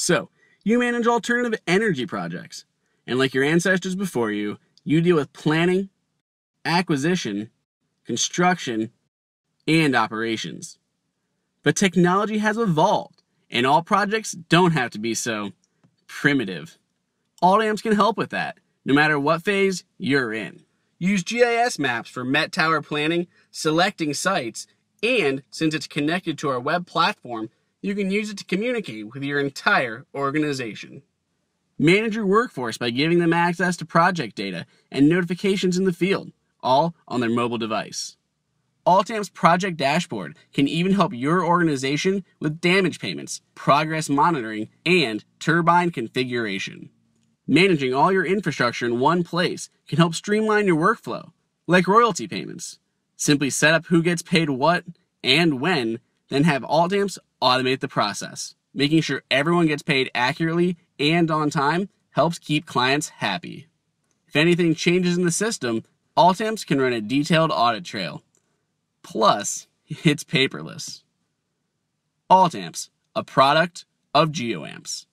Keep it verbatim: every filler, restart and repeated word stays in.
So, you manage alternative energy projects, and like your ancestors before you, you deal with planning, acquisition, construction, and operations. But technology has evolved, and all projects don't have to be so primitive. altAMPS can help with that, no matter what phase you're in. Use G I S maps for Met Tower planning, selecting sites, and since it's connected to our web platform, you can use it to communicate with your entire organization. Manage your workforce by giving them access to project data and notifications in the field, all on their mobile device. altAMPS Project Dashboard can even help your organization with damage payments, progress monitoring, and turbine configuration. Managing all your infrastructure in one place can help streamline your workflow, like royalty payments. Simply set up who gets paid what and when, then have altAMPS automate the process. Making sure everyone gets paid accurately and on time helps keep clients happy. If anything changes in the system, altAMPS can run a detailed audit trail. Plus, it's paperless. altAMPS, a product of geoAMPS.